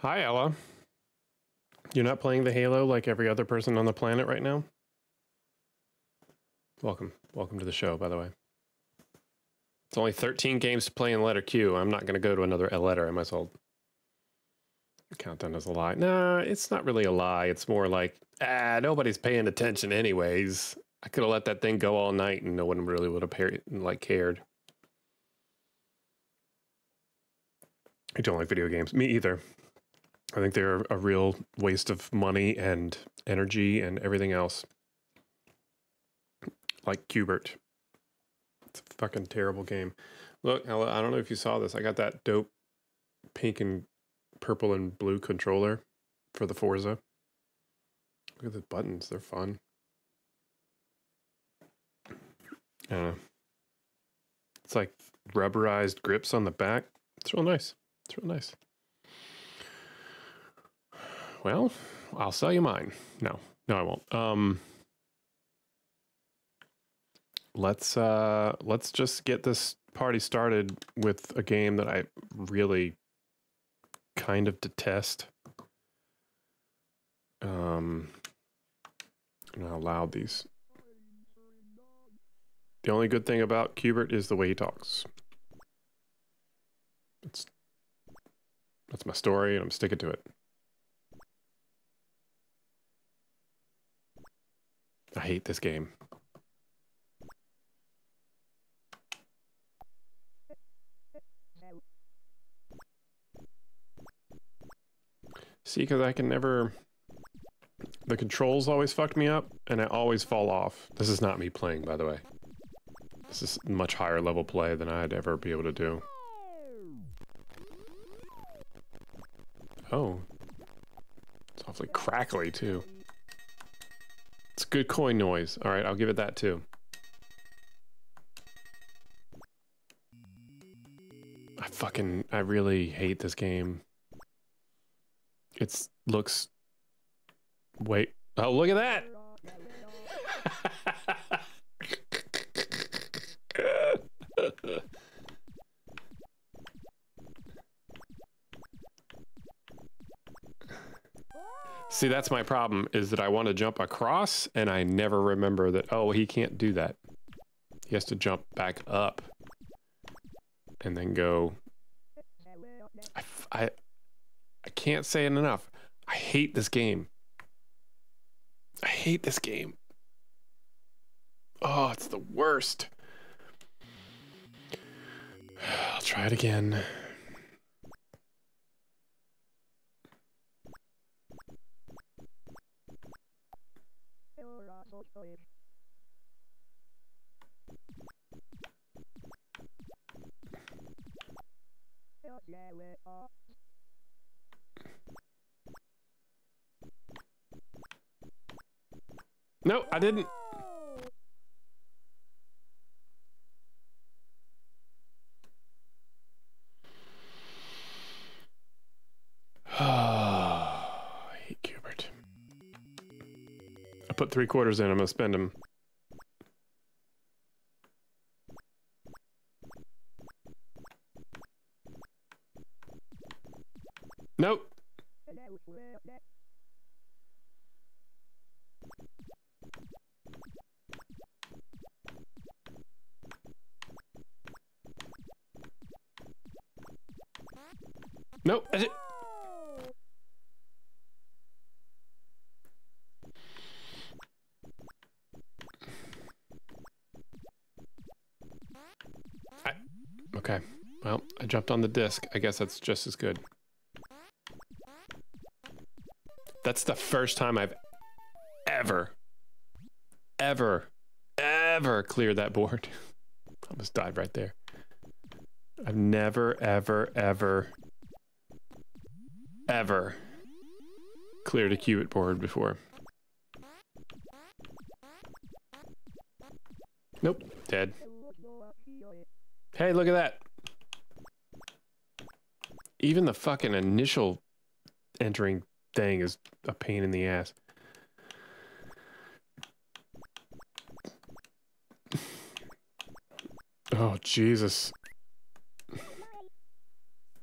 Hi, Ella. You're not playing the Halo like every other person on the planet right now? Welcome. Welcome to the show, by the way. It's only 13 games to play in letter Q. I'm not going to go to another letter. I might as well count that as a lie. Nah, it's not really a lie. It's more like, nobody's paying attention anyways. I could have let that thing go all night and no one really would have like cared. I don't like video games. Me either. I think they're a real waste of money and energy and everything else. Like Q*bert. It's a fucking terrible game. Look, Ella, I don't know if you saw this. I got that dope pink and purple and blue controller for the Forza. Look at the buttons. They're fun. I don't know. It's like rubberized grips on the back. It's real nice. It's real nice. Well, I'll sell you mine. No, I won't. Let's just get this party started with a game that I really kind of detest. I don't know how loud these. The only good thing about Q*bert is the way he talks. That's my story, and I'm sticking to it. I hate this game. See, because I can never... The controls always fucked me up, and I always fall off. This is not me playing, by the way. This is much higher level play than I'd ever be able to do. Oh. It's awfully crackly, too. It's good coin noise. All right, I'll give it that too. I really hate this game. It looks... Wait. Oh, look at that! See, that's my problem, is that I want to jump across, and I never remember that, oh, he can't do that. He has to jump back up. And then go... I can't say it enough. I hate this game. I hate this game. Oh, it's the worst. I'll try it again. No, I didn't. I hate Q*bert. I put 3 quarters in. I'm gonna spend them. Nope. Nope. That's it. Okay. Well, I jumped on the disc. I guess that's just as good. That's the first time I've ever cleared that board. Almost died right there. I've never, ever cleared a Q*bert board before. Nope, dead. Hey, look at that. Even the fucking initial entering thing is a pain in the ass. Oh, Jesus.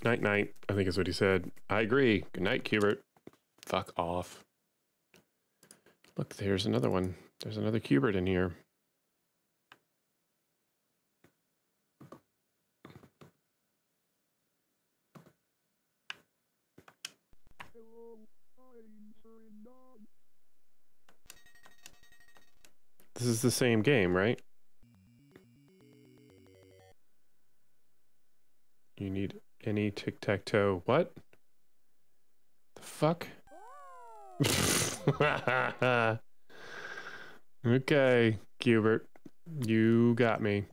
Night night, I think is what he said. I agree. Good night, Q*bert. Fuck off. Look, there's another one. There's another Q*bert in here. This is the same game, right? You need any tic-tac-toe. What? The fuck? Okay, Q*bert. You got me.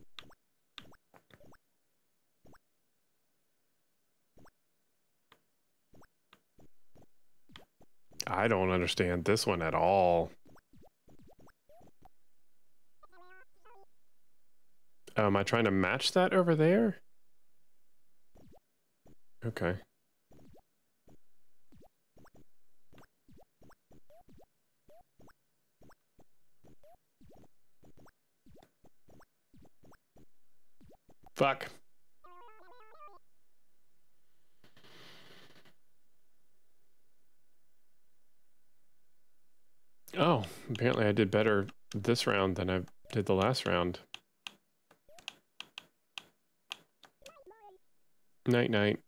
I don't understand this one at all. Am I trying to match that over there? Okay. Fuck. Oh, apparently I did better this round than I did the last round. Night night.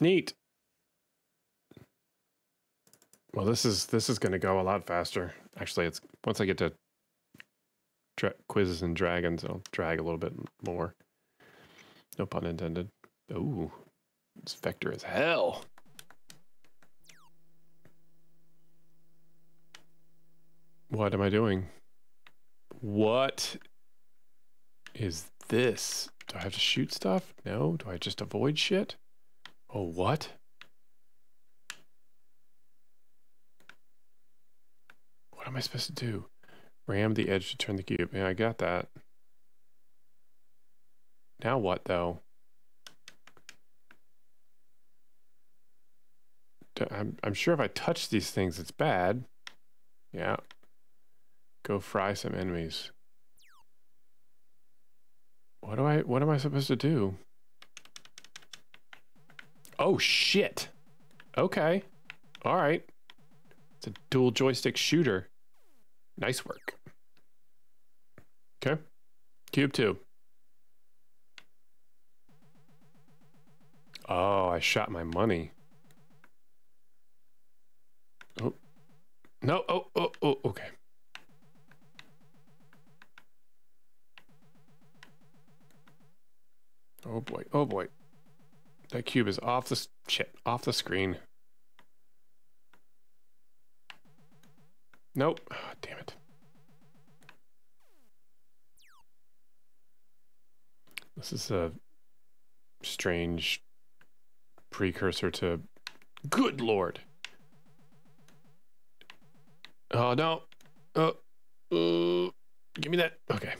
Neat. Well, this is going to go a lot faster. Actually, it's once I get to quizzes and dragons, I'll drag a little bit more. No pun intended. Ooh, it's vector as hell. What am I doing? What is this? Do I have to shoot stuff? No? Do I just avoid shit? Oh, what? What am I supposed to do? Ram the edge to turn the cube. Yeah, I got that. Now what, though? I'm sure if I touch these things, it's bad. Yeah. Go fry some enemies. What am I supposed to do? Oh shit. Okay. All right. It's a dual joystick shooter. Nice work. Okay. Cube 2. Oh, I shot my money. Oh. No. Oh, okay. Oh boy, oh boy. That cube is off the shit, off the screen. Nope. Oh, damn it. This is a strange precursor to... Good Lord! Oh no! Give me that! Okay.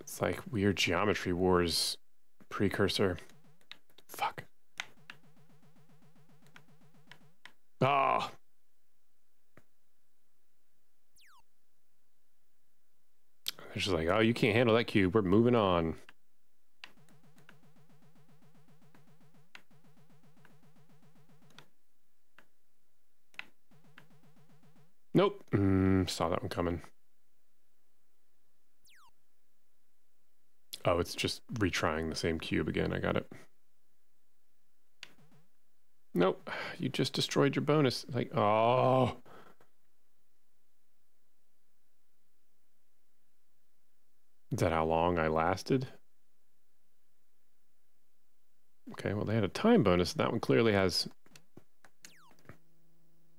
It's like weird Geometry Wars precursor. Fuck. Ah. They're just like, oh, you can't handle that cube. We're moving on. saw that one coming. Oh, it's just retrying the same cube again. I got it. Nope, you just destroyed your bonus. Like, oh. Is that how long I lasted? Okay, well, they had a time bonus. That one clearly has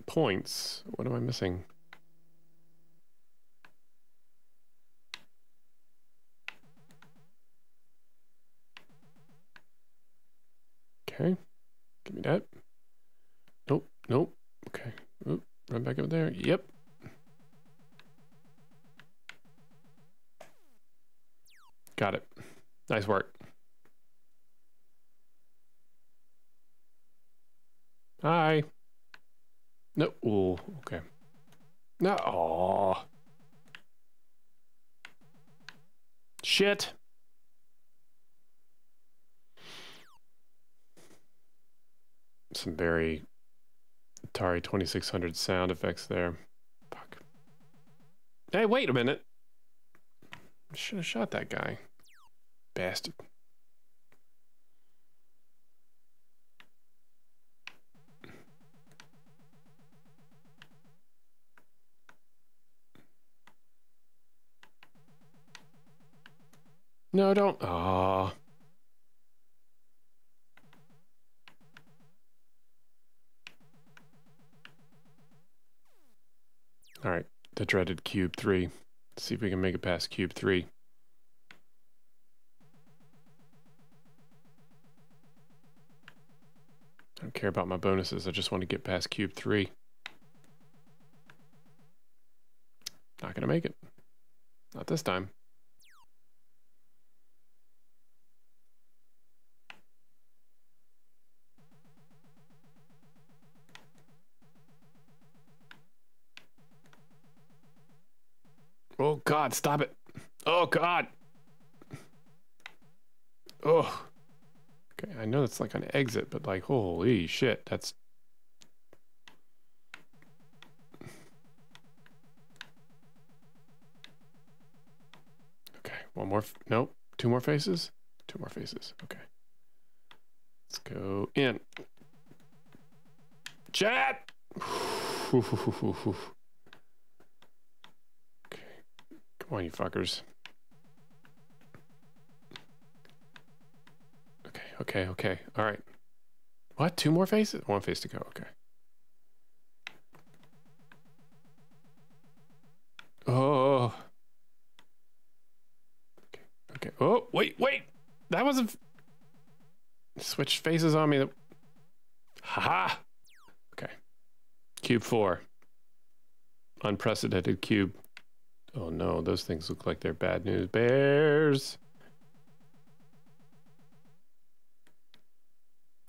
points. What am I missing? Okay, give me that. Nope, nope. Okay, oop, run back up there. Yep. Got it. Nice work. Hi. No. Ooh, okay. No. Aw. Shit. Some very Atari 2600 sound effects there. Fuck. Hey, wait a minute. I should have shot that guy. Bastard. No, don't. Aww. Alright, the dreaded Cube 3. Let's see if we can make it past Cube 3. I don't care about my bonuses, I just want to get past Cube 3. Not gonna make it. Not this time. Oh God, stop it. Oh God. Oh. Okay, I know it's like an exit, but like, holy shit, that's... Okay, one more, nope, two more faces? Two more faces, okay. Let's go in. Chat! Come on, you fuckers. Okay, okay, okay. All right. What? Two more faces? One face to go. Okay. Oh. Okay, okay. Oh, wait, wait. That wasn't... Switch faces on me. Haha. Okay. Cube 4. Unprecedented cube. Oh no, those things look like they're bad news bears.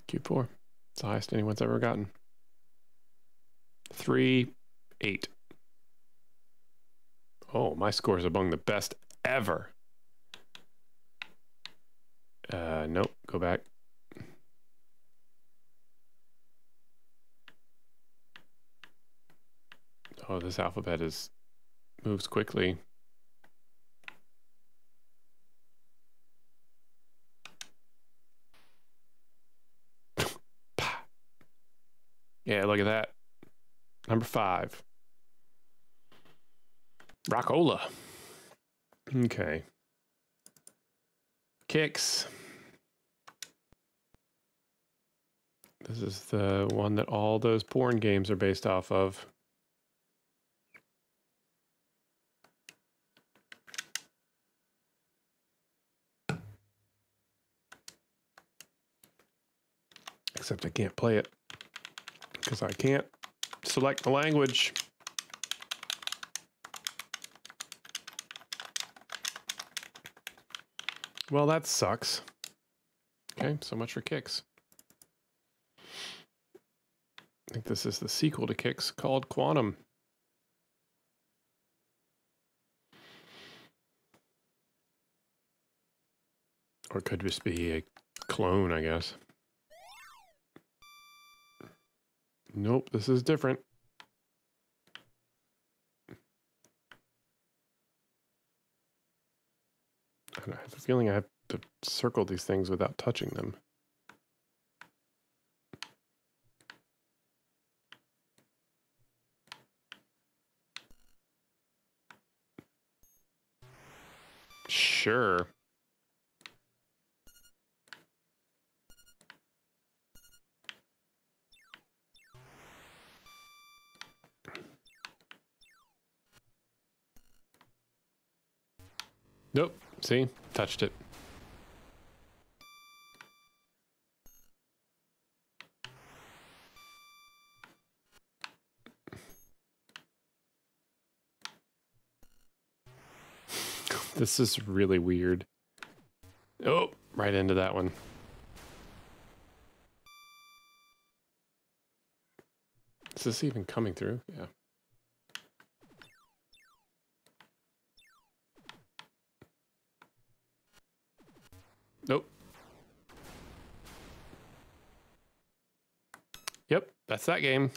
Cube 4. It's the highest anyone's ever gotten. 3, 8. Oh, my score is among the best ever. Nope, go back. Oh, this alphabet is... moves quickly. Yeah, look at that. Number 5. Rockola. Okay. Qix. This is the one that all those porn games are based off of. Except I can't play it because I can't select the language. Well, that sucks. Okay, so much for Qix. I think this is the sequel to Qix called Quantum. Or it could just be a clone, I guess. Nope, this is different. I have a feeling I have to circle these things without touching them. Sure. Nope. See? Touched it. This is really weird. Oh, right into that one. Is this even coming through? Yeah. Nope. Yep, that's that game.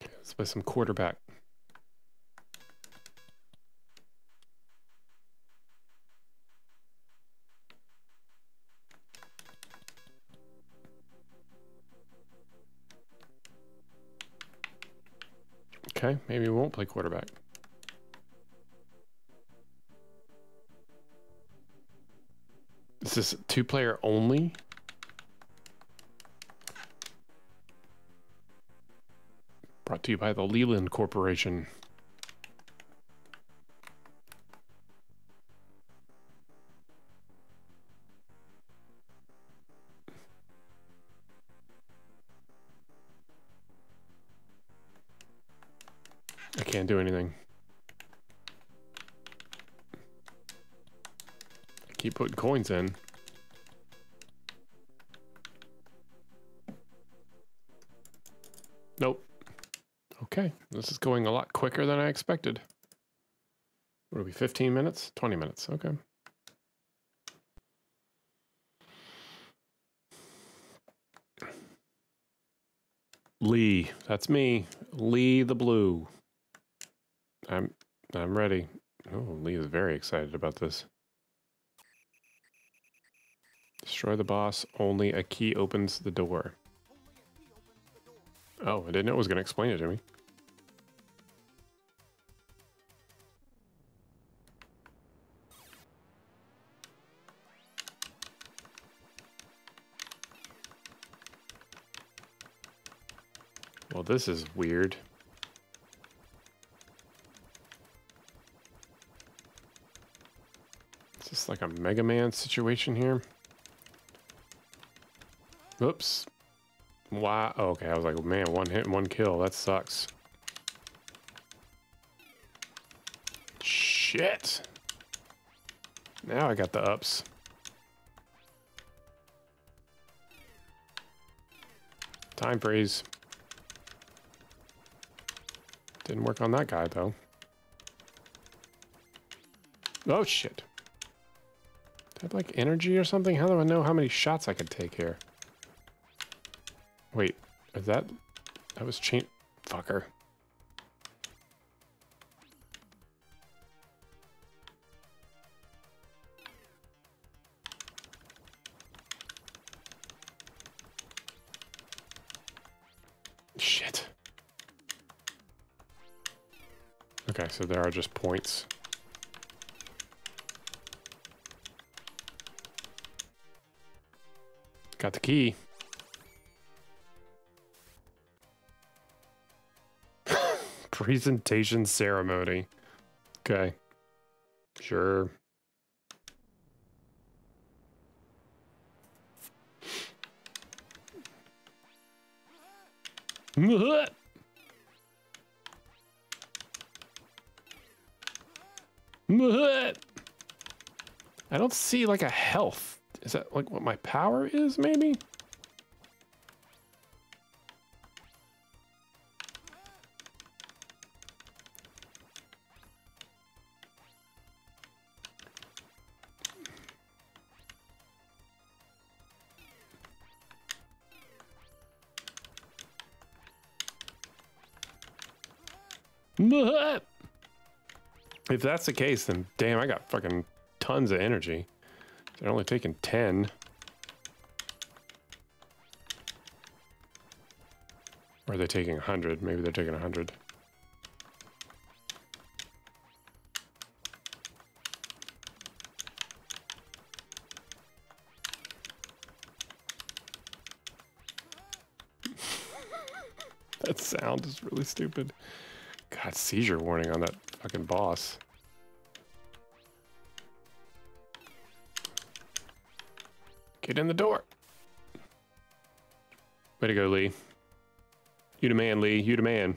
Let's play some quarterback. Okay, maybe we won't play quarterback. Is this two-player only? Brought to you by the Leland Corporation. I can't do anything. Keep putting coins in. Nope. Okay, this is going a lot quicker than I expected. What are we, 15 minutes? 20 minutes, okay. Lee, that's me. Lee the Blue. I'm ready. Oh, Lee is very excited about this. Destroy the boss, only a key opens the door. Oh, I didn't know it was going to explain it to me. Well, this is weird. Is this like a Mega Man situation here? Oops. Why? Oh, okay, I was like, man, one hit, one kill. That sucks. Shit. Now I got the ups. Time freeze. Didn't work on that guy, though. Oh, shit. Did I have, like, energy or something? How do I know how many shots I could take here? Wait, is that... That was chain... Fucker. Shit. Okay, so there are just points. Got the key. Presentation ceremony. Okay. Sure. I don't see like a health. Is that like what my power is, maybe? If that's the case, then damn, I got fucking tons of energy. They're only taking 10. Or are they taking 100? Maybe they're taking 100. That sound is really stupid. God, seizure warning on that fucking boss. Get in the door. Way to go, Lee. You the man, Lee. You the man.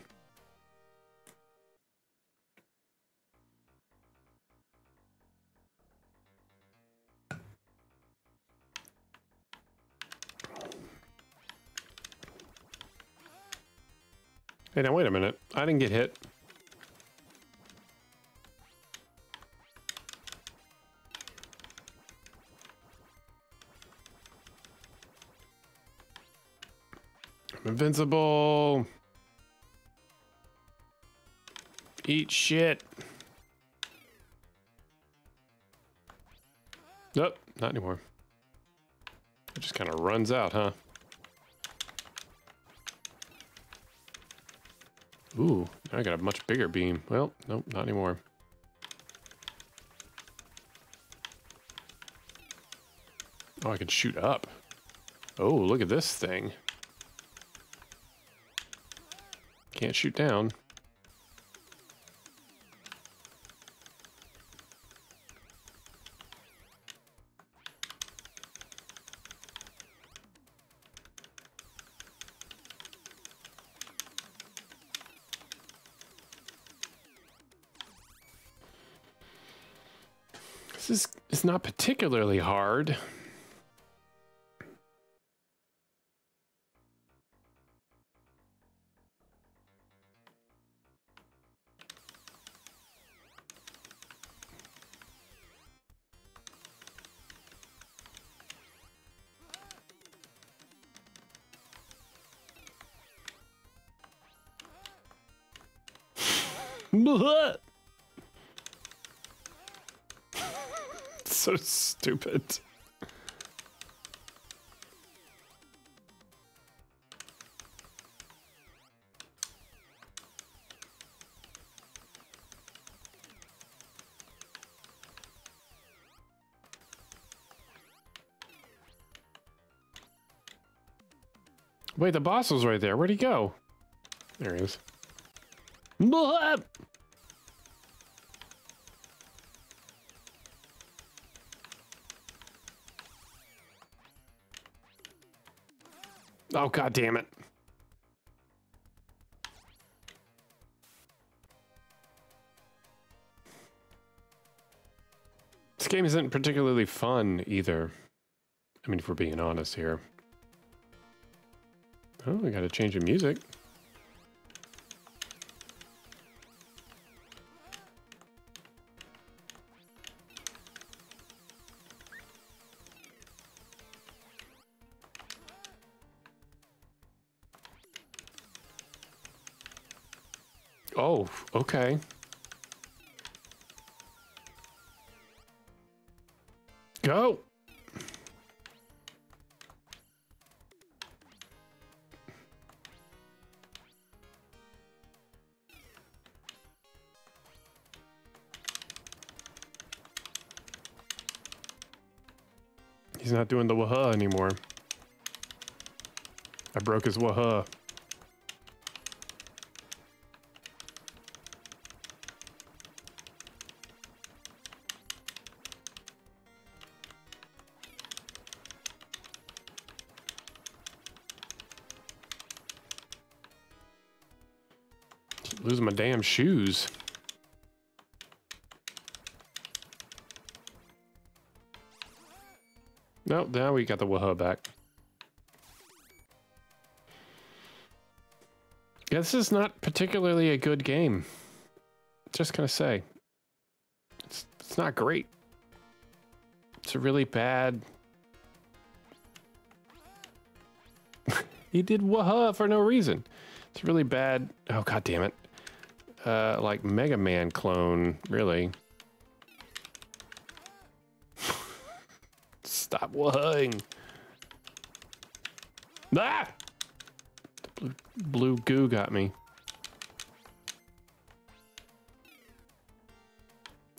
Hey, now wait a minute. I didn't get hit. I'm invincible. Eat shit. Nope, not anymore. It just kind of runs out, huh? Ooh, now I got a much bigger beam. Well, nope, not anymore. Oh, I can shoot up. Oh, look at this thing. Can't shoot down. It's not particularly hard. So stupid. Wait, the boss was right there. Where'd he go? There he is. Blah! Oh, God damn it. This game isn't particularly fun either. I mean, if we're being honest here. Oh, we got a change in music. Oh, okay. Go. He's not doing the waha anymore. I broke his waha. Losing my damn shoes. No, nope, now we got the wahoo back. Yeah, this is not particularly a good game. Just gonna say. It's not great. It's a really bad... He did wahoo for no reason. It's really bad... Oh, god damn it. like Mega Man clone, really. Stop whining. Ah! The blue goo got me.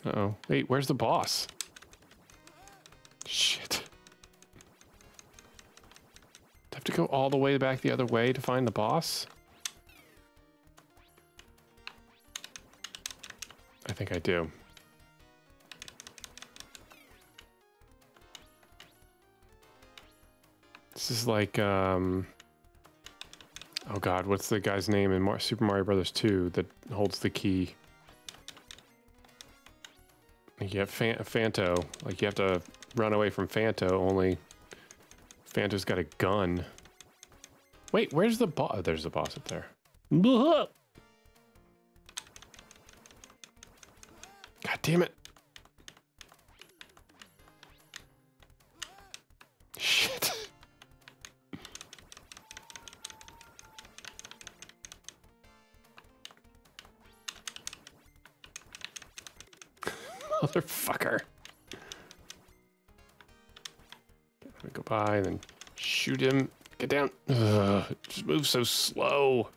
Uh-oh. Wait, where's the boss? Shit. I have to go all the way back the other way to find the boss? I think I do. This is like, oh god, what's the guy's name in Super Mario Brothers 2 that holds the key? You have Phanto, like you have to run away from Phanto, only Phanto's got a gun. Wait, where's the boss? Oh, there's the boss up there. God damn it. Shit. Motherfucker. Go by and then shoot him. Get down. Ugh, just move so slow.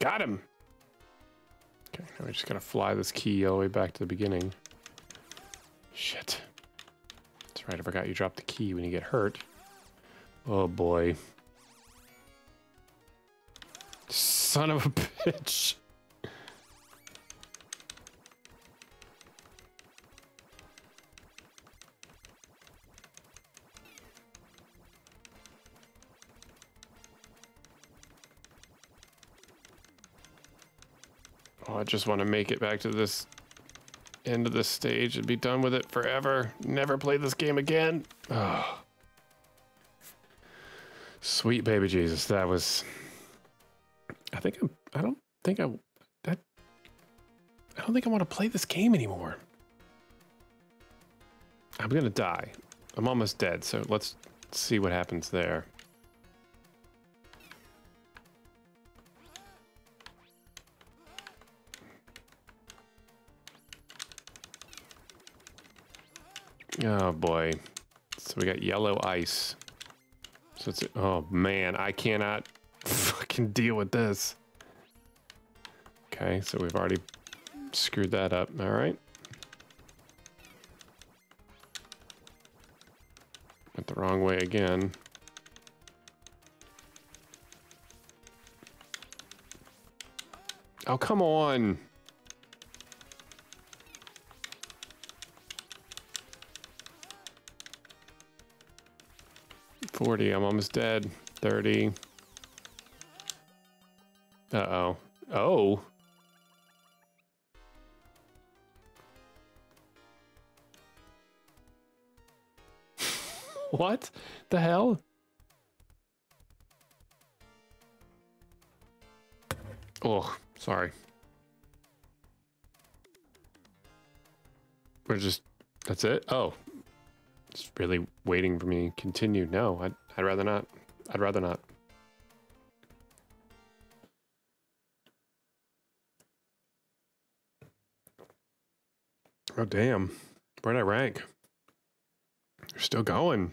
Got him. Okay, now we're just gonna fly this key all the way back to the beginning. Shit. That's right, I forgot you drop the key when you get hurt. Oh boy. Son of a bitch. Oh, I just want to make it back to this end of this stage and be done with it forever. Never play this game again. Oh. Sweet baby Jesus, that was... I don't think I want to play this game anymore. I'm gonna die. I'm almost dead, so let's see what happens there. Oh boy. So we got yellow ice. So it's, oh man, I cannot fucking deal with this. Okay, so we've already screwed that up. All right. Went the wrong way again. Oh, come on. I'm almost dead. 30. Uh-oh. Oh. What the hell? Oh, sorry. We're just... That's it? Oh. It's really waiting for me to continue. No, I'd rather not. I'd rather not. Oh, damn. Where'd I rank? You're still going.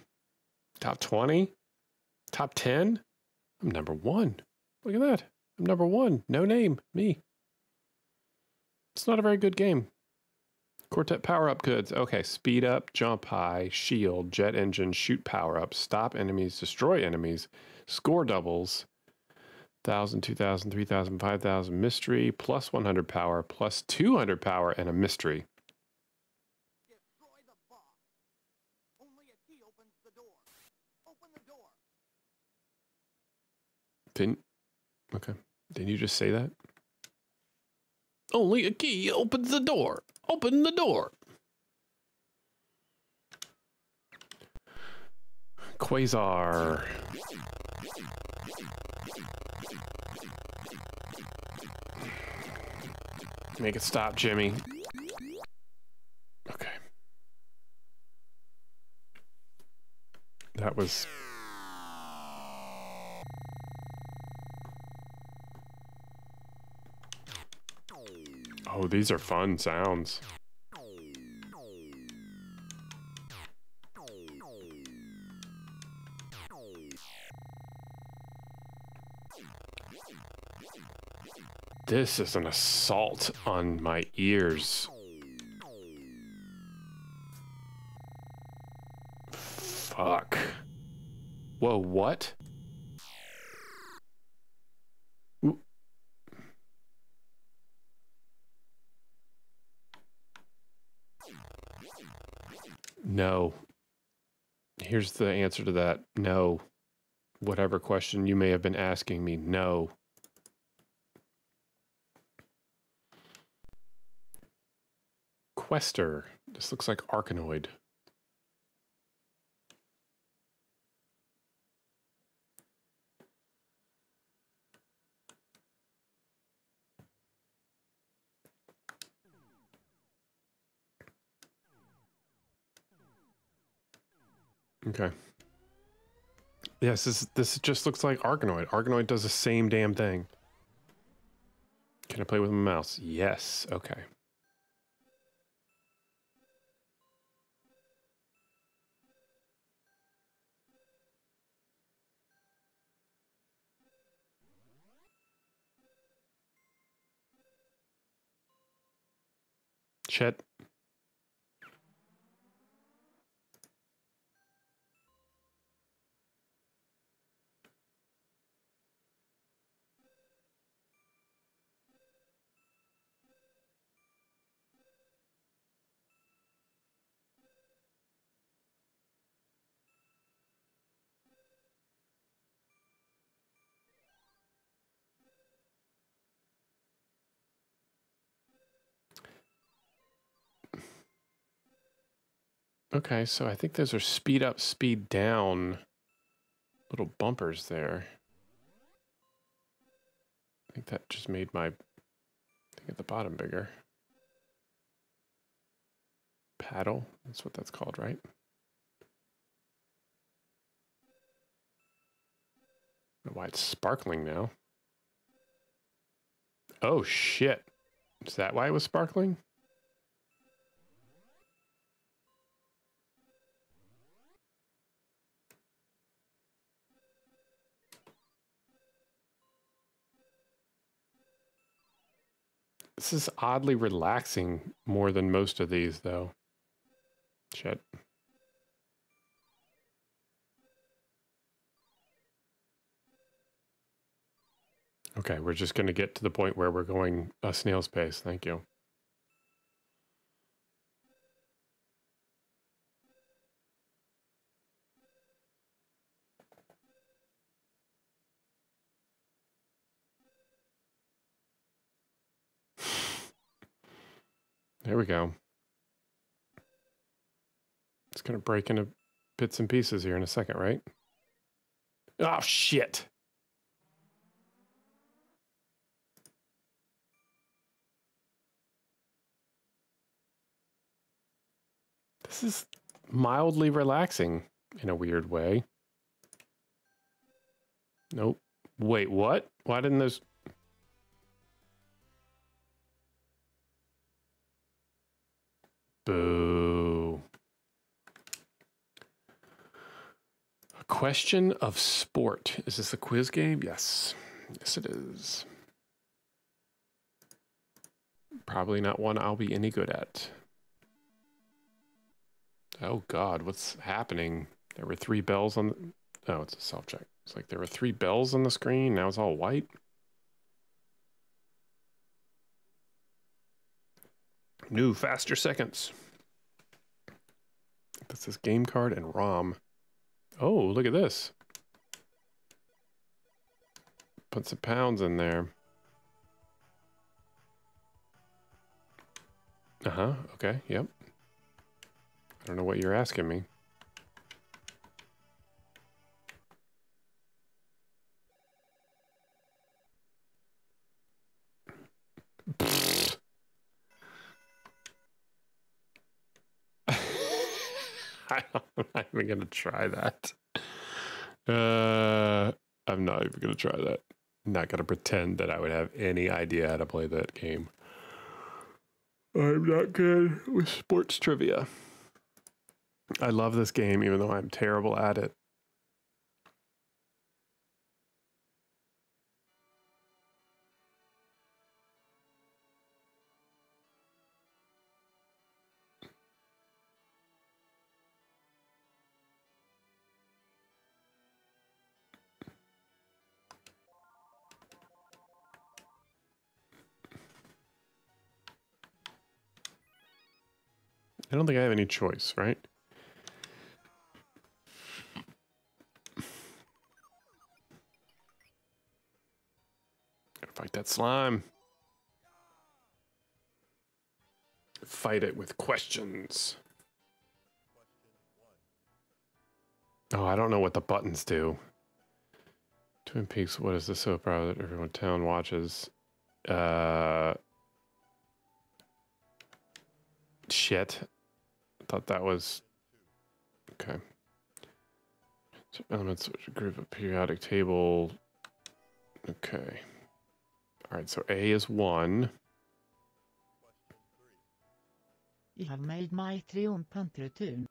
Top 20? Top 10? I'm number one. Look at that. I'm number one. No name. Me. It's not a very good game. Quartet power-up goods. Okay, speed up, jump high, shield, jet engine, shoot power-up, stop enemies, destroy enemies, score doubles, 1,000, 2,000, 3,000, 5,000, mystery, plus 100 power, plus 200 power, and a mystery. Destroy the box. Only a key opens the door. Open the door. Didn't you just say that? Only a key opens the door. Open the door. Quasar. Make it stop, Jimmy. Okay. That was... Oh, these are fun sounds. This is an assault on my ears. Fuck. Whoa, what? Ooh. No. Here's the answer to that. No. Whatever question you may have been asking me, no. Quester. This looks like Arkanoid. Okay. Yes, this just looks like Arkanoid. Arkanoid does the same damn thing. Can I play with my mouse? Yes. Okay. Shit. Okay, so I think those are speed up, speed down little bumpers there. I think that just made my thing at the bottom bigger. Paddle, that's what that's called, right? I don't know why it's sparkling now. Oh shit. Is that why it was sparkling? This is oddly relaxing more than most of these, though. Shit. Okay, we're just going to get to the point where we're going a snail's pace. Thank you. There we go. It's going to break into bits and pieces here in a second, right? Oh, shit. This is mildly relaxing in a weird way. Nope. Wait, what? Why didn't those... Boo. A question of sport. Is this a quiz game? Yes. Yes, it is. Probably not one I'll be any good at. Oh, God. What's happening? There were three bells on the... Oh, it's a self-check. It's like there were three bells on the screen. Now it's all white. New faster seconds. This is game card and ROM. Oh, look at this. Put some pounds in there. Uh-huh. Okay. Yep. I don't know what you're asking me. I'm not even going to try that. I'm not even going to try that. I'm not going to pretend that I would have any idea how to play that game. I'm not good with sports trivia. I love this game, even though I'm terrible at it. I don't think I have any choice, right? Gotta fight that slime. Fight it with questions. Oh, I don't know what the buttons do. Twin Peaks, what is the soap opera that everyone in town watches? Shit. Thought that was okay. So elements which group a periodic table. Okay. All right. So A is 1. You have made my triumphant return.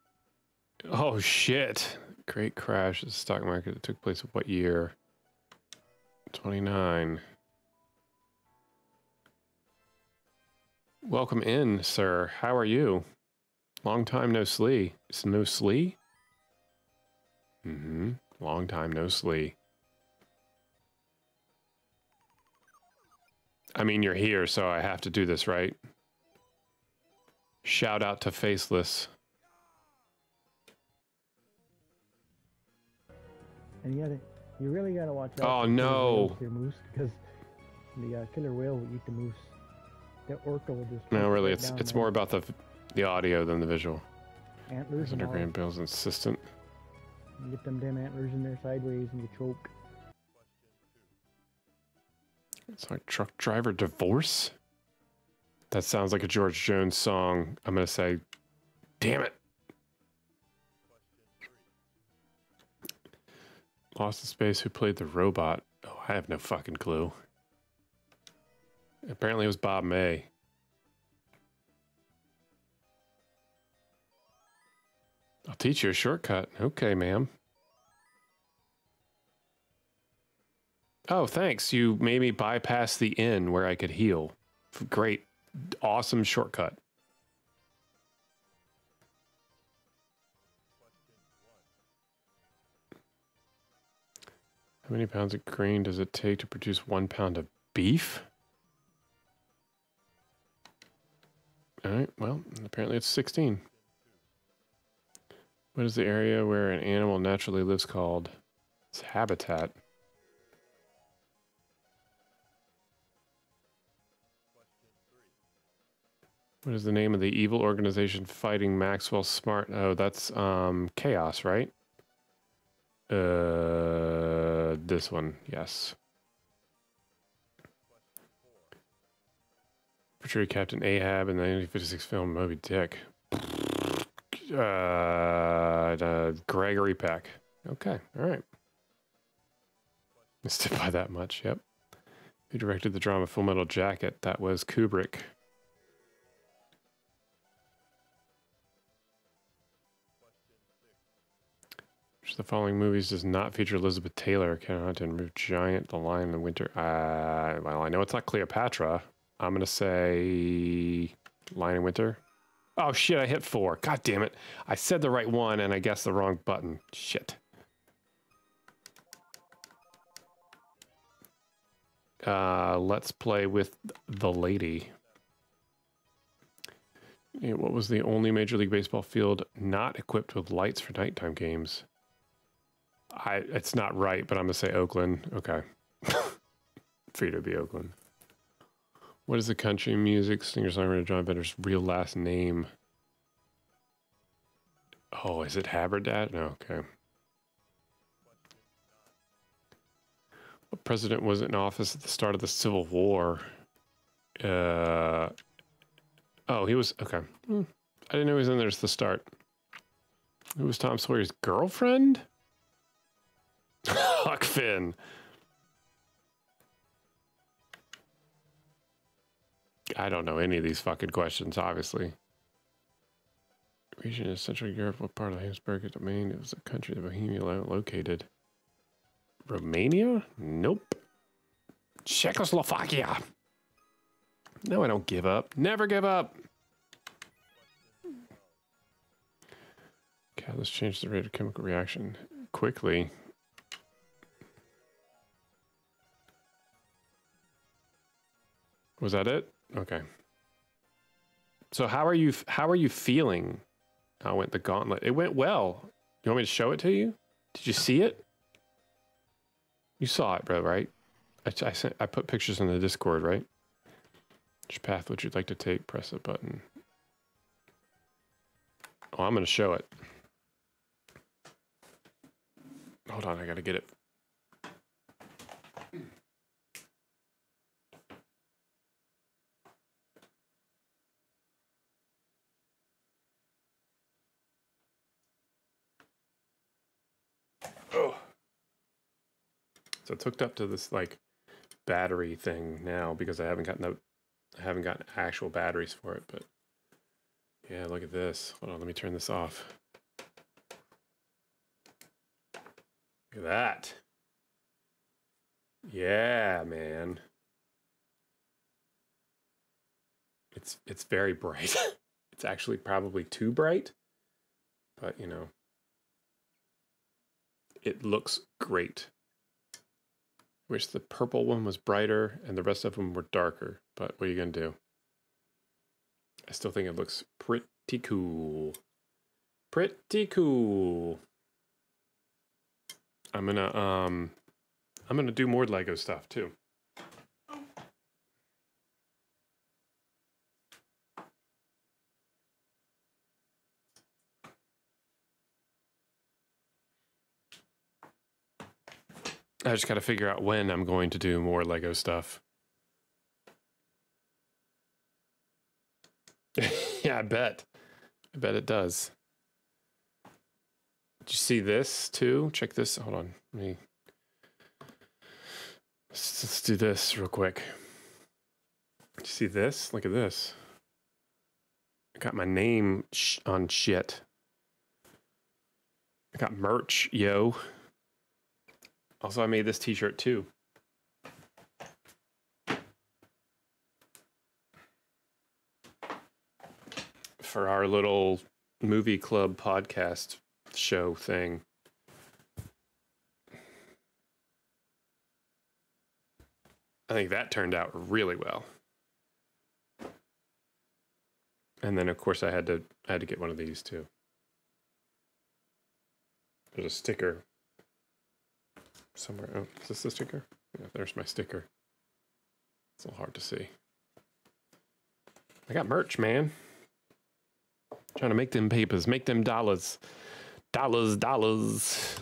Oh shit! Great crash of the stock market that took place in what year? 29. Welcome in, sir. How are you? Long time no slee. It's no slee? Mm-hmm. Long time no slee. I mean, you're here, so I have to do this, right? Shout out to Faceless. And the other, you really gotta watch out. Oh no! Your moose, because the killer whale will eat the moose. The orca will just. No, really, it's more about the audio than the visual. Antlers and Graham Bill's insistent. You get them damn antlers in there sideways and you choke. It's like truck driver divorce? That sounds like a George Jones song. I'm gonna say, damn it. Lost in Space, who played the robot? Oh, I have no fucking clue. Apparently it was Bob May. I'll teach you a shortcut. Okay, ma'am. Oh, thanks. You made me bypass the inn where I could heal. Great. Awesome shortcut. How many pounds of grain does it take to produce 1 pound of beef? All right, well, apparently it's 16. What is the area where an animal naturally lives called? Its habitat. What is the name of the evil organization fighting Maxwell Smart? Oh, that's Chaos, right? This one, yes. Portrayed Captain Ahab in the 1956 film Moby Dick. Gregory Peck. Okay, all right. Missed it by that much, yep. Who directed the drama Full Metal Jacket? That was Kubrick. Which of the following movies does not feature Elizabeth Taylor? Cannot remove Giant, The Lion, The Winter. Well, I know it's not Cleopatra. I'm going to say Lion in Winter. Oh shit, I hit 4. God damn it. I said the right one and I guessed the wrong button. Shit. Let's play with the lady. What was the only Major League Baseball field not equipped with lights for nighttime games? It's not right, but I'm going to say Oakland. Okay. Free to be Oakland. What is the country music singer-songwriter John Bender's real last name? Oh, is it Haberdat? No, okay. What president was in office at the start of the Civil War? Oh, he was, okay. I didn't know he was in there at the start. Who was Tom Sawyer's girlfriend? Huck Finn. I don't know any of these fucking questions, obviously. Region of Central Europe, what part of the Habsburg domain? It was a country that Bohemia located. Romania? Nope. Czechoslovakia. No, I don't give up. Never give up. Okay, let's change the rate of chemical reaction quickly. Was that it? Okay. So how are you feeling? I went the gauntlet. It went well. You want me to show it to you? Did you see it? You saw it, bro, right? I put pictures in the Discord, right? Which path would you like to take? Press a button. Oh, I'm going to show it. Hold on, I got to get it. Oh. So it's hooked up to this like battery thing now because I haven't gotten actual batteries for it, but yeah, look at this. Hold on, let me turn this off. Look at that. Yeah, man. It's very bright. It's actually probably too bright, but you know, it looks great. Wish the purple one was brighter and the rest of them were darker, but what are you gonna do? I still think it looks pretty cool. Pretty cool. I'm gonna do more Lego stuff too. I just got to figure out when I'm going to do more Lego stuff. Yeah, I bet it does. Did you see this too? Check this. Hold on. Let's do this real quick. Did you see this? Look at this. I got my name on shit. I got merch, yo. Also, I made this t-shirt too. For our little movie club podcast show thing. I think that turned out really well. And then of course I had to get one of these too. There's a sticker somewhere. Oh, is this the sticker? Yeah, there's my sticker. It's a little hard to see. I got merch, man. Trying to make them papers, make them dollars. Dollars, dollars.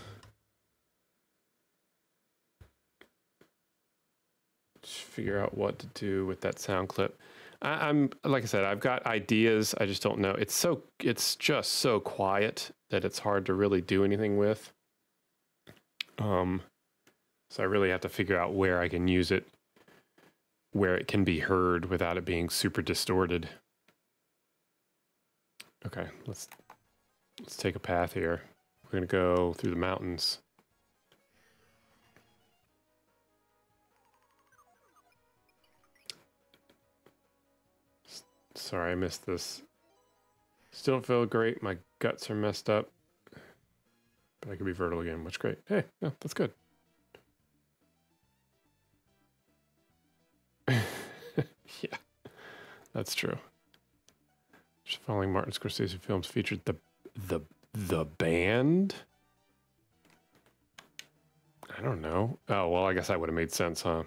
Just figure out what to do with that sound clip. I'm like I said, I've got ideas. I just don't know. It's just so quiet that it's hard to really do anything with. So I really have to figure out where I can use it, where it can be heard without it being super distorted. Okay, let's take a path here. We're gonna go through the mountains. Sorry, I missed this. Still don't feel great. My guts are messed up. But I could be vertical again, which is great. Hey, no, that's good. Yeah, that's true. Just following Martin Scorsese films featured the band. I don't know. Oh, well, I guess that would have made sense, huh?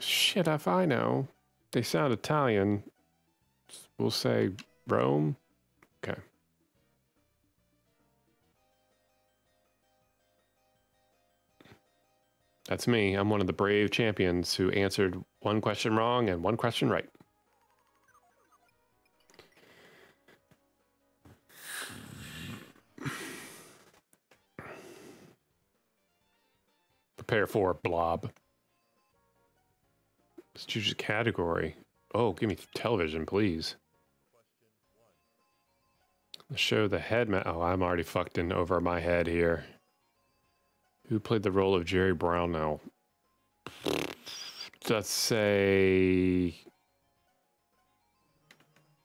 Shit, if I know. They sound Italian. We'll say Rome. Okay. That's me. I'm one of the brave champions who answered one question wrong and one question right. prepare for blob. Let's choose a category. Oh, give me television, please. Let's show the head man. Oh, I'm already fucked in over my head here. Who played the role of Jerry Brownell? Let's say...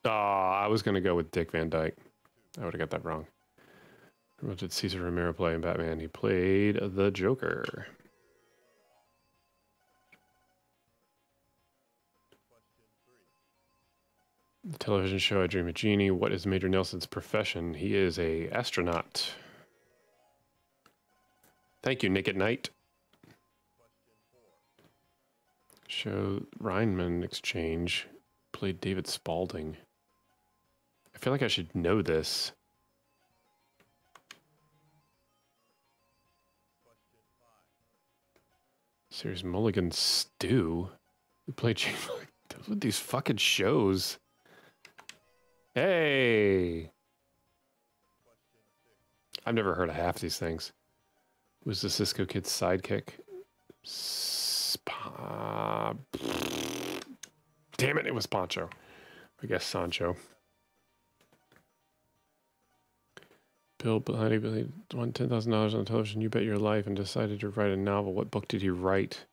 Oh, I was going to go with Dick Van Dyke. I would have got that wrong. What did Cesar Romero play in Batman? He played the Joker. The television show I Dream of Jeannie. What is Major Nelson's profession? He is an astronaut. Thank you, Nick at Night. Show Rhineman Exchange. Played David Spalding. I feel like I should know this. Series Mulligan Stew. We played Chamberlain. Those with these fucking shows. Hey! I've never heard of half these things. Was the Cisco Kid's sidekick? Damn it, it was Poncho. I guess Sancho. Bill Blatty won $10,000 on television, You Bet Your Life, and decided to write a novel. What book did he write?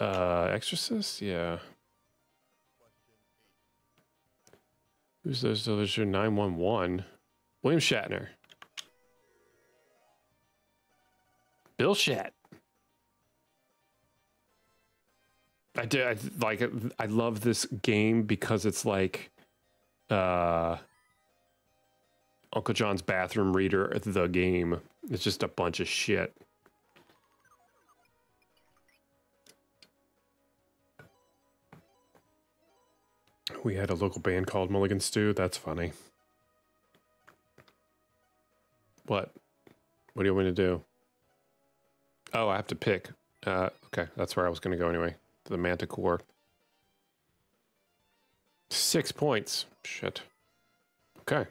Exorcist? Yeah. Who's those others? 911. William Shatner. Bill Shat. I love this game because it's like Uncle John's bathroom reader, the game. It's just a bunch of shit. We had a local band called Mulligan Stew. That's funny. What? What do you want me to do? Oh, I have to pick. Okay, that's where I was going to go anyway. The Manticore. 6 points. Shit. Okay.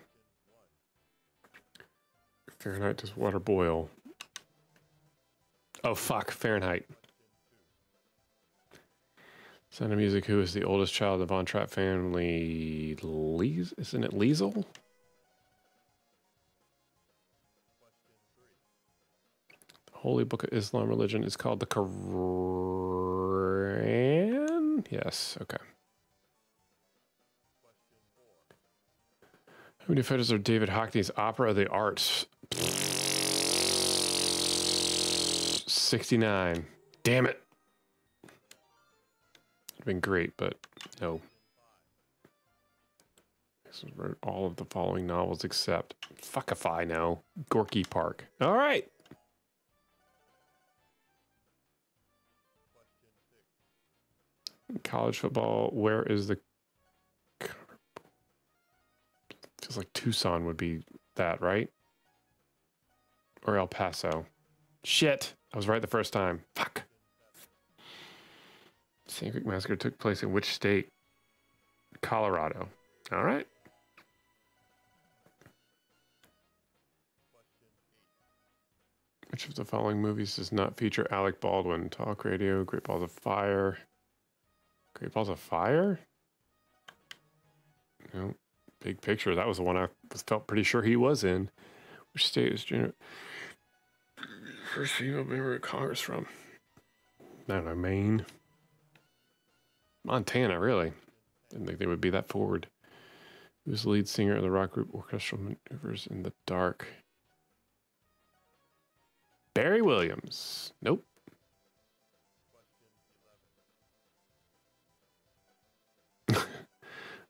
Fahrenheit does water boil. Oh, fuck. Fahrenheit. Sound of Music, who is the oldest child of the Von Trapp family? Isn't it Liesel? Holy Book of Islam religion is called the Quran? Yes, okay. How many photos are David Hockney's Opera of the Arts? 69. Damn it. It'd been great, but no. He wrote all of the following novels except, fuck if I know, Gorky Park. All right. College football, where is the... Feels like Tucson would be that, right? Or El Paso. Shit! I was right the first time. Fuck! St. Creek Massacre took place in which state? Colorado. Alright. Which of the following movies does not feature Alec Baldwin? Talk Radio, Great Balls of Fire... Great Balls of Fire? No. Big Picture. That was the one I felt pretty sure he was in. Which state was Junior? First female member of Congress from? I don't know, Maine. Montana, really. Didn't think they would be that forward. He was the lead singer of the rock group Orchestral Maneuvers in the Dark. Barry Williams. Nope.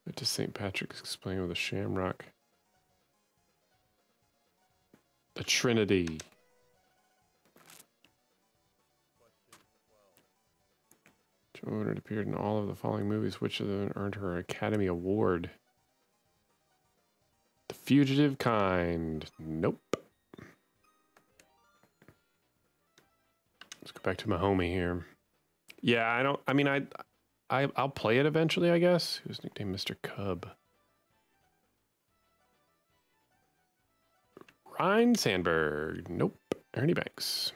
What does St. Patrick's explain with a shamrock? The Trinity. Jo Woodward appeared in all of the following movies. Which of them earned her Academy Award? The Fugitive Kind. Nope. Let's go back to my homie here. Yeah, I'll play it eventually, I guess. Who's nicknamed Mr. Cub? Ryan Sandberg. Nope. Ernie Banks.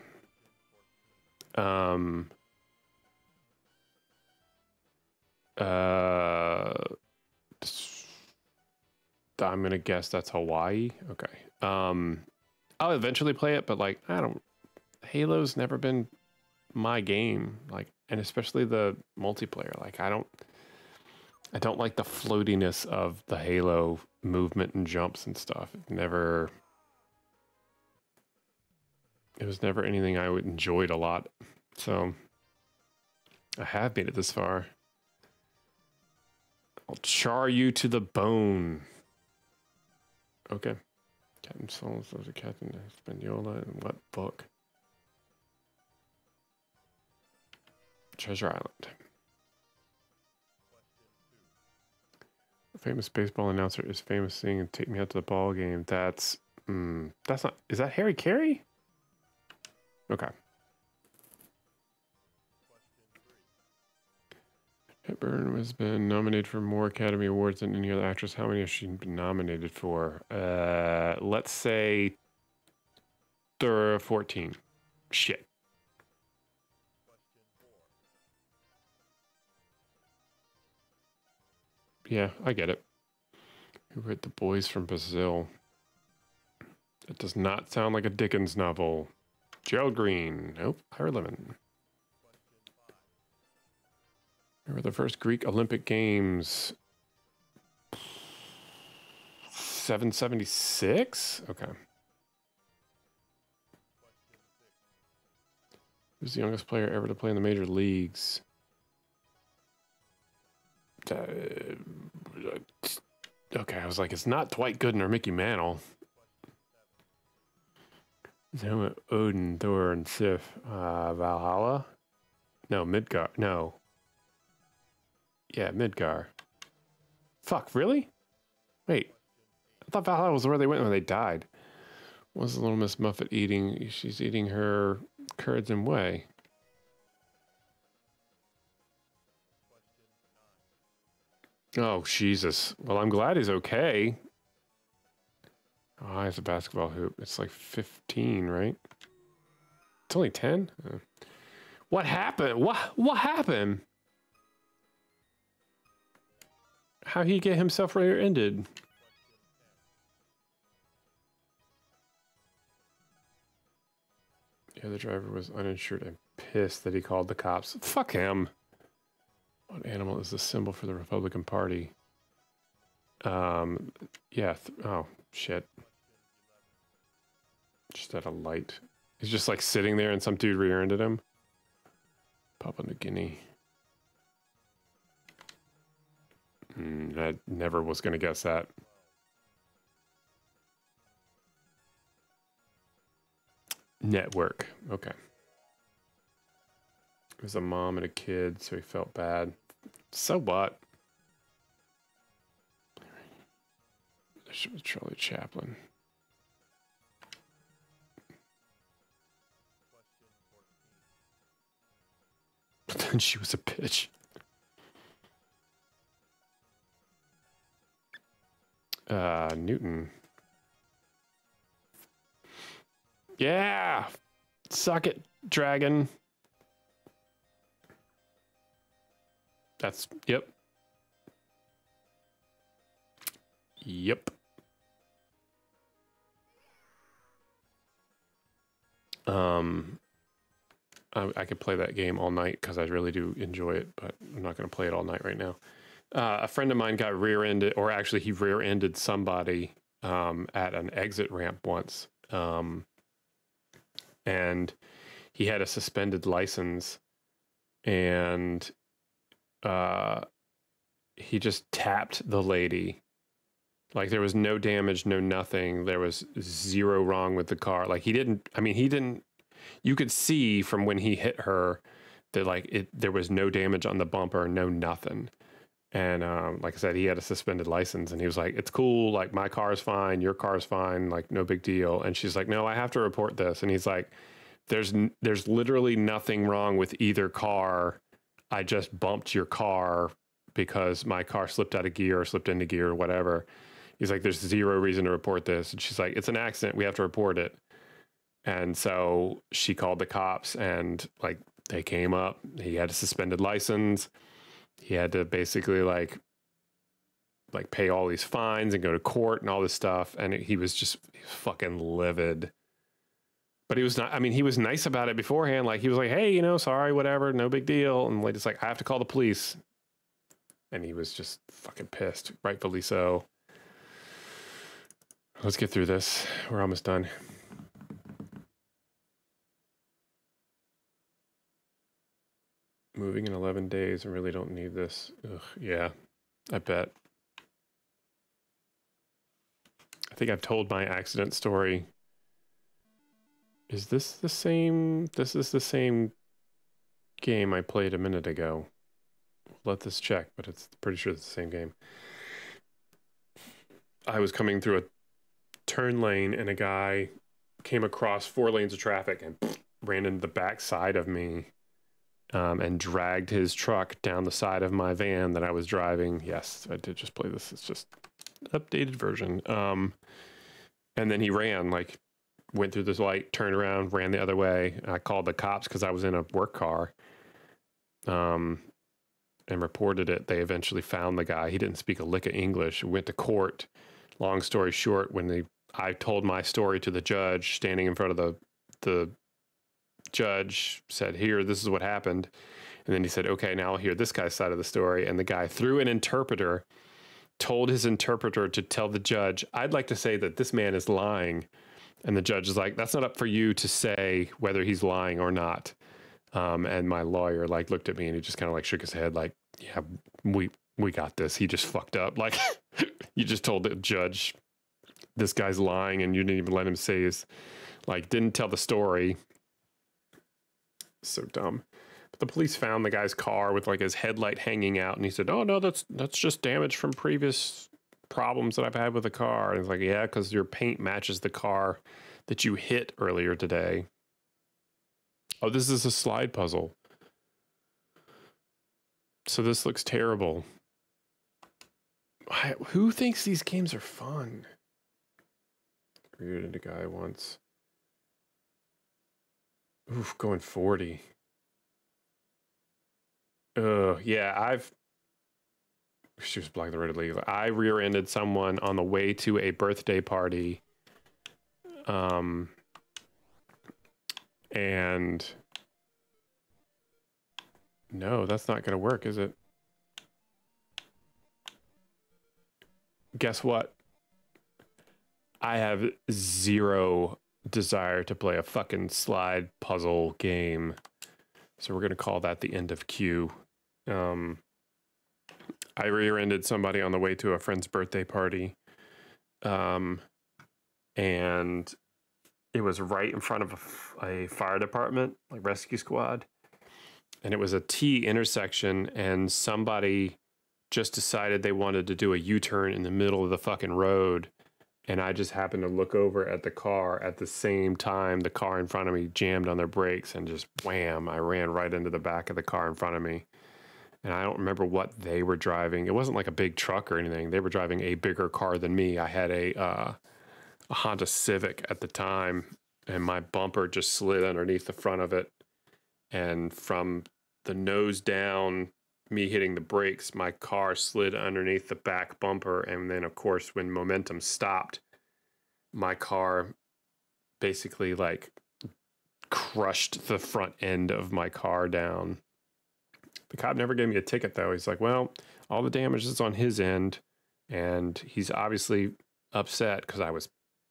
I'm going to guess that's Hawaii. Okay. I'll eventually play it, but like, Halo's never been my game. Like, and especially the multiplayer. Like, I don't like the floatiness of the Halo movement and jumps and stuff. It was never anything I enjoyed a lot. So I have made it this far. I'll char you to the bone. Okay. Captain Souls, there's a Captain Hispaniola, and what book? Treasure Island. A famous baseball announcer is famous singing "Take Me Out to the Ball Game." That's not. Is that Harry Carey? Okay. Hepburn has been nominated for more Academy Awards than any other actress. How many has she been nominated for? Let's say 14. Shit. Yeah, I get it. Who read The Boys from Brazil? That does not sound like a Dickens novel. Gerald Green. Nope. Ira Levin. Remember the first Greek Olympic Games? 776? Okay. Who's the youngest player ever to play in the major leagues? Okay, I was like, it's not Dwight Gooden or Mickey Mantle. Zoma, Odin, Thor, and Sif. Valhalla? No, Midgar. No. Yeah, Midgar. Fuck, really? Wait. I thought Valhalla was where they went when they died. What's the little Miss Muffet eating? She's eating her curds and whey. Oh, Jesus. Well, I'm glad he's okay. How high is a basketball hoop? It's like 15, right? It's only 10? What happened? What happened? How he get himself rear-ended? Yeah, the other driver was uninsured and pissed that he called the cops. Fuck him. What animal is the symbol for the Republican Party? Yeah. Oh, shit. Just at a light. He's just like sitting there and some dude rear-ended him. Papua New Guinea. I never was going to guess that. Network. Okay. It was a mom and a kid, so he felt bad. So what? This was Charlie Chaplin. But then she was a bitch. Newton. Yeah! Suck it, dragon. That's, yep. Yep. I could play that game all night because I really do enjoy it, but I'm not going to play it all night right now. A friend of mine got rear-ended, or actually he rear-ended somebody at an exit ramp once. And he had a suspended license, and he just tapped the lady. Like, there was no damage, no nothing. There was zero wrong with the car. Like, you could see from when he hit her that, like, there was no damage on the bumper, no nothing. And like I said, he had a suspended license, and he was like, it's cool. Like, my car's fine. Your car's fine. Like, no big deal. And she's like, no, I have to report this. And he's like, there's literally nothing wrong with either car. I just bumped your car because my car slipped out of gear or slipped into gear or whatever. He's like, there's zero reason to report this. And she's like, it's an accident. We have to report it. And so she called the cops, and like they came up. He had a suspended license. He had to basically like pay all these fines and go to court and all this stuff. And he was just fucking livid. But he was not, I mean, he was nice about it beforehand. Like he was like, hey, you know, sorry, whatever, no big deal. And the lady's like, I have to call the police. And he was just fucking pissed, rightfully so. Let's get through this. We're almost done. Moving in 11 days. I really don't need this. Ugh, yeah, I bet. I think I've told my accident story. Is this the same? This is the same game I played a minute ago. Let this check, but it's pretty sure it's the same game. I was coming through a turn lane and a guy came across 4 lanes of traffic and ran into the back side of me. And dragged his truck down the side of my van that I was driving. Yes, I did just play this. It's just an updated version. And then he ran, like, went through this light, turned around, ran the other way. I called the cops because I was in a work car and reported it. They eventually found the guy. He didn't speak a lick of English. Went to court. Long story short, when I told my story to the judge, standing in front of the judge, said, here, this is what happened. And then he said, okay, now I'll hear this guy's side of the story. And the guy, through an interpreter, told his interpreter to tell the judge, I'd like to say that this man is lying. And the judge is like, that's not up for you to say whether he's lying or not. And my lawyer like looked at me and he just kind of like shook his head like, yeah, we got this. He just fucked up. Like you just told the judge this guy's lying and you didn't even let him say his, like, didn't tell the story. So dumb. But the police found the guy's car with like his headlight hanging out, and he said, oh no, that's just damage from previous problems that I've had with the car. And it's like, yeah, because your paint matches the car that you hit earlier today. Oh, this is a slide puzzle. So this looks terrible. Who thinks these games are fun? I reared into a guy once. Oof, going 40. Yeah, she was blocking the road illegally. I rear-ended someone on the way to a birthday party. And no, that's not gonna work, is it? Guess what? I have zero desire to play a fucking slide puzzle game. So we're going to call that the end of Q. I rear-ended somebody on the way to a friend's birthday party. And it was right in front of a fire department, like rescue squad. And it was a T intersection, and somebody just decided they wanted to do a U-turn in the middle of the fucking road. And I just happened to look over at the car at the same time the car in front of me jammed on their brakes, and just wham, I ran right into the back of the car in front of me. And I don't remember what they were driving. It wasn't like a big truck or anything. They were driving a bigger car than me. I had a Honda Civic at the time, and my bumper just slid underneath the front of it. And from the nose down, me hitting the brakes, my car slid underneath the back bumper. And then, of course, when momentum stopped, my car basically like crushed the front end of my car down. The cop never gave me a ticket, though. He's like, well, all the damage is on his end, and he's obviously upset because I was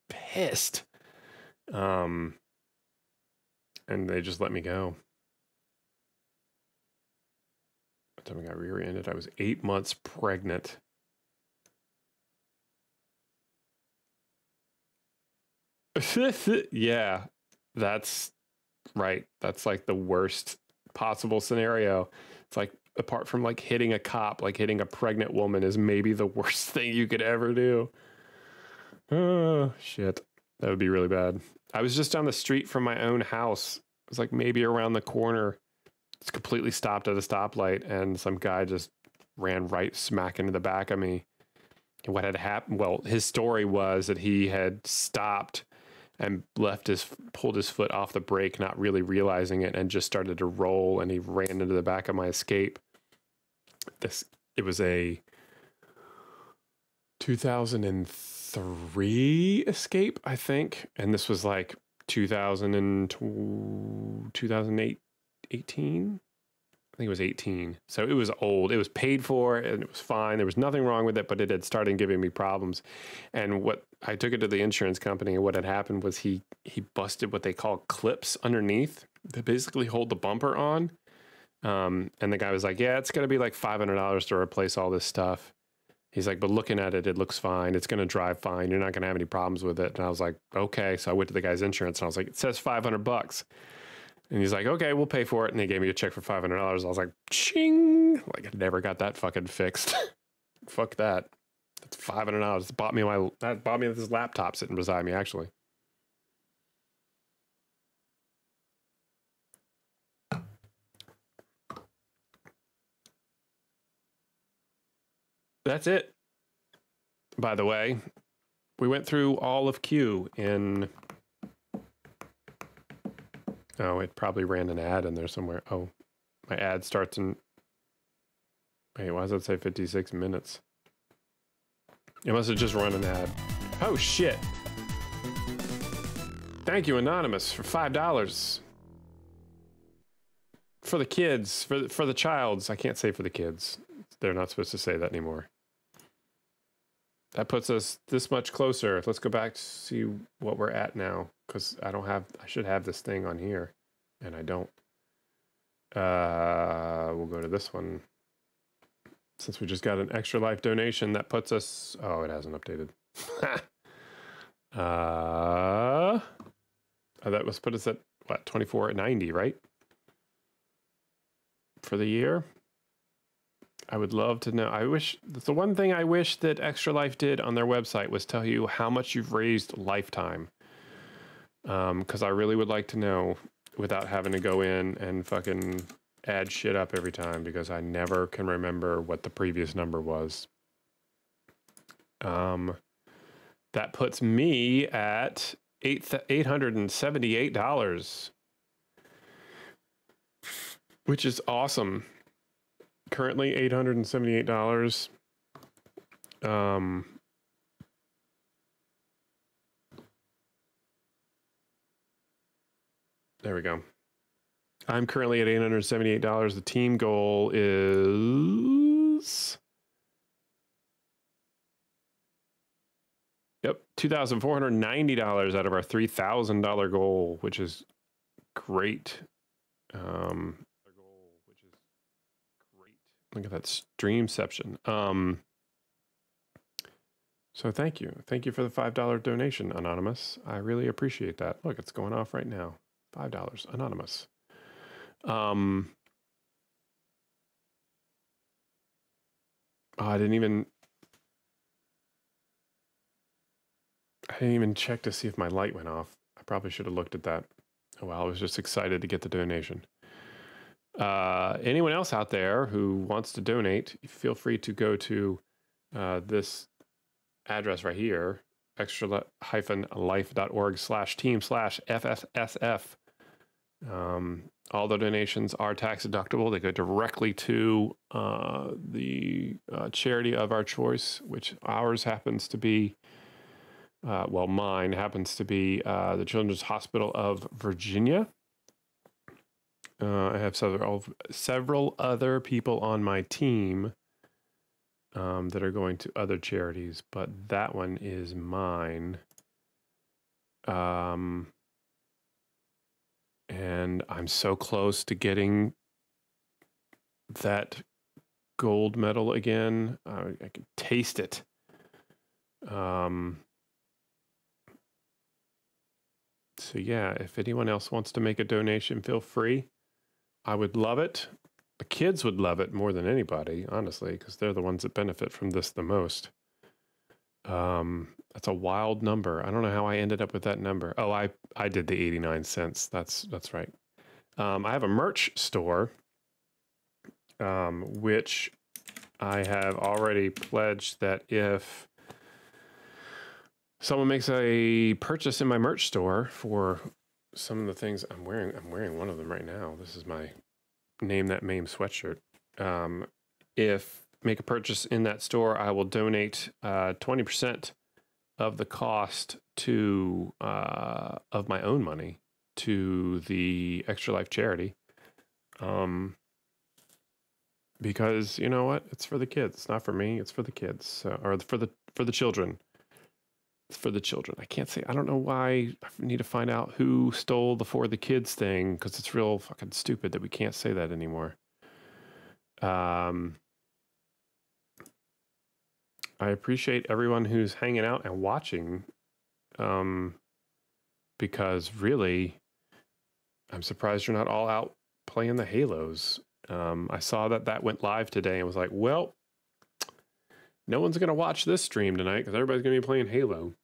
pissed. And they just let me go. Time I got rear-ended, I was 8 months pregnant. Yeah, that's right. That's like the worst possible scenario. It's like, apart from like hitting a cop, like hitting a pregnant woman is maybe the worst thing you could ever do. Oh, shit. That would be really bad. I was just down the street from my own house. It was like maybe around the corner. It's completely stopped at a stoplight, and some guy just ran right smack into the back of me. And what had happened, well, his story was that he had stopped and pulled his foot off the brake, not really realizing it, and just started to roll, and he ran into the back of my Escape. It was a 2003 Escape, I think, and this was like 2018. I think it was 18. So it was old. It was paid for and it was fine. There was nothing wrong with it, but it had started giving me problems. And what I took it to the insurance company, and what had happened was he busted what they call clips underneath that basically hold the bumper on. And the guy was like, yeah, it's going to be like $500 to replace all this stuff. He's like, but looking at it, it looks fine. It's going to drive fine. You're not going to have any problems with it. And I was like, okay. So I went to the guy's insurance and I was like, it says $500. And he's like, okay, we'll pay for it. And they gave me a check for $500. I was like, ching. Like, I never got that fucking fixed. Fuck that. That's $500. That bought me this laptop sitting beside me, actually. That's it. By the way, we went through all of Q in... Oh, it probably ran an ad in there somewhere. Oh, my ad starts in... Wait, why does it say 56 minutes? It must have just run an ad. Oh, shit. Thank you, Anonymous, for $5. For the kids, for the childs. I can't say for the kids. They're not supposed to say that anymore. That puts us this much closer. Let's go back to see what we're at now, because I should have this thing on here, and I don't. We'll go to this one. Since we just got an Extra Life donation, that puts us... Oh, it hasn't updated. That was put us at, what, 24.90, right? For the year? I would love to know. I wish the one thing I wish that Extra Life did on their website was tell you how much you've raised lifetime. Because I really would like to know without having to go in and fucking add shit up every time, because I never can remember what the previous number was. That puts me at $878, which is awesome. Currently $878. There we go. I'm currently at $878. The team goal is... Yep, $2,490 out of our $3,000 goal, which is great. Look at that streamception. So thank you. Thank you for the $5 donation, Anonymous. I really appreciate that. Look, it's going off right now. $5, Anonymous. I didn't even check to see if my light went off. I probably should have looked at that. Oh, well, I was just excited to get the donation. Anyone else out there who wants to donate, feel free to go to this address right here, extra-life.org/team/FFSF. All the donations are tax deductible. They go directly to the charity of our choice, which ours happens to be, well, mine happens to be the Children's Hospital of Virginia. I have several other people on my team that are going to other charities, but that one is mine. And I'm so close to getting that gold medal again. I can taste it. So yeah, if anyone else wants to make a donation, feel free. I would love it. The kids would love it more than anybody, honestly, because they're the ones that benefit from this the most. That's a wild number. I don't know how I ended up with that number. Oh, I did the 89 cents. That's right. I have a merch store, which I have already pledged that if someone makes a purchase in my merch store for some of the things I'm wearing. I'm wearing one of them right now. This is my Name That Mame sweatshirt. If make a purchase in that store, I will donate 20% of the cost to of my own money to the Extra Life charity. Because you know what? It's for the kids. It's not for me. It's for the kids, or for the children. It's for the children. I can't say. I don't know why. I need to find out who stole the "for the kids" thing, because it's real fucking stupid that we can't say that anymore. I appreciate everyone who's hanging out and watching, because really, I'm surprised you're not all out playing the Halos. I saw that went live today and was like, well, no one's going to watch this stream tonight because everybody's going to be playing Halo.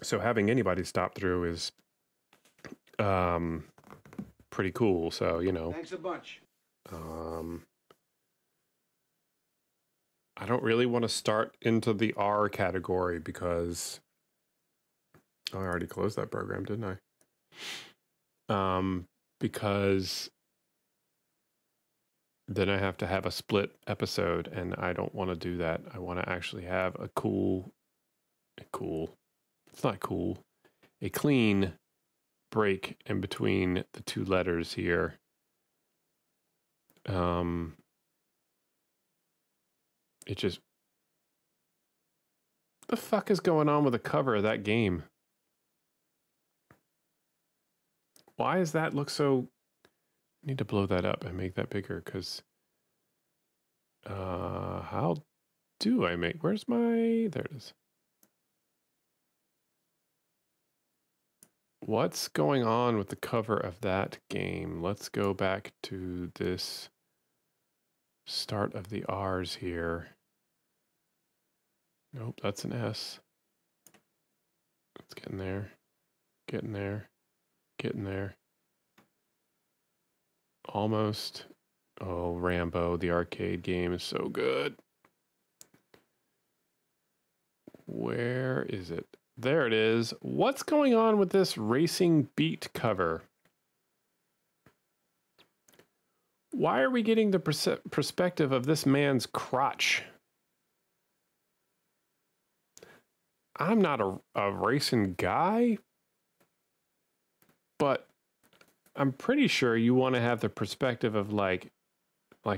So having anybody stop through is pretty cool. So, you know. Thanks a bunch. I don't really want to start into the R category because I already closed that program, didn't I? Because then I have to have a split episode, and I don't want to do that. I want to actually have a clean break in between the two letters here. It just, what the fuck is going on with the cover of that game? Why does that look so... I need to blow that up and make that bigger, because... how do I make... Where's my... There it is. What's going on with the cover of that game? Let's go back to this start of the R's here. Nope, that's an S. It's getting there. Getting there. Getting there. Almost. Oh, Rambo, the arcade game is so good. Where is it? There it is. What's going on with this Racing Beat cover? Why are we getting the perspective of this man's crotch? I'm not a racing guy, but I'm pretty sure you want to have the perspective of like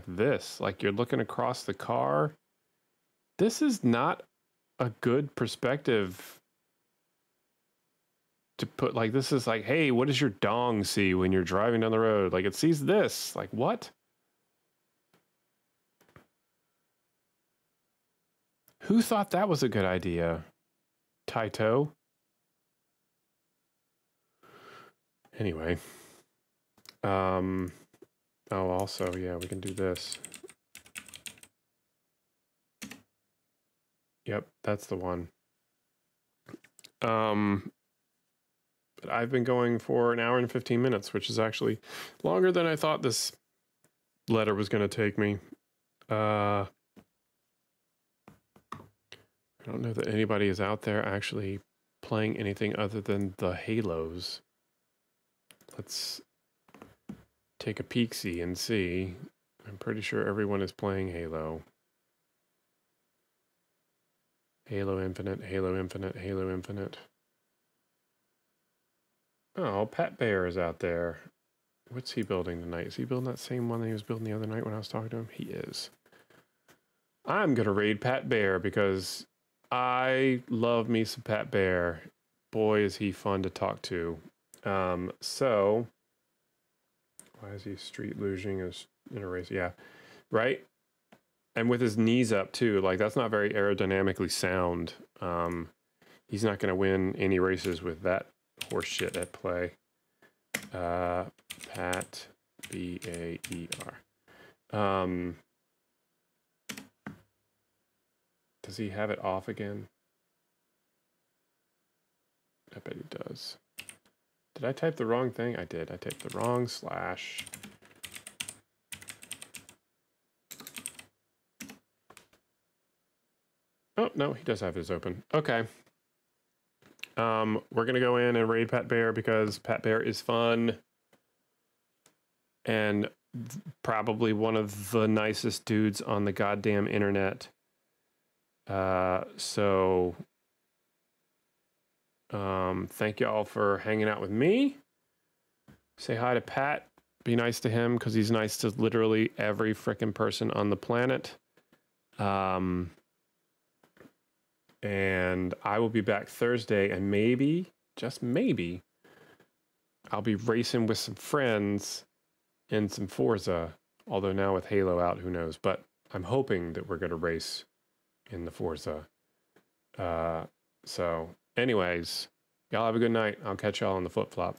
this, like you're looking across the car. This is not a good perspective to put. Like, this is like, hey, what does your dong see when you're driving down the road? Like, it sees this. Like, what? Who thought that was a good idea? Taito? Anyway, oh, also, yeah, we can do this. Yep, that's the one. But I've been going for an hour and 15 minutes, which is actually longer than I thought this letter was going to take me. I don't know that anybody is out there actually playing anything other than the Halos. Let's take a peek-see and see. I'm pretty sure everyone is playing Halo. Halo Infinite, Halo Infinite, Halo Infinite. Oh, Pat Baer is out there. What's he building tonight? Is he building that same one that he was building the other night when I was talking to him? He is. I'm going to raid Pat Baer because I love me some Pat Baer. Boy, is he fun to talk to. So why is he street losing in a race? Yeah. Right. And with his knees up too, like that's not very aerodynamically sound. He's not going to win any races with that horse shit at play. Pat Baer. Does he have it off again? I bet he does. Did I type the wrong thing? I did. I typed the wrong slash. Oh, no, he does have his open. Okay. We're going to go in and raid Pat Baer because Pat Baer is fun. And probably one of the nicest dudes on the goddamn internet. Thank y'all for hanging out with me. Say hi to Pat. Be nice to him because he's nice to literally every freaking person on the planet. And I will be back Thursday, and maybe, just maybe, I'll be racing with some friends in some Forza. Although now with Halo out, who knows? But I'm hoping that we're going to race in the Forza. So anyways, y'all have a good night. I'll catch y'all on the flip-flop.